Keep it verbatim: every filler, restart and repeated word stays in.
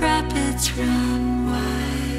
Rapids run wide.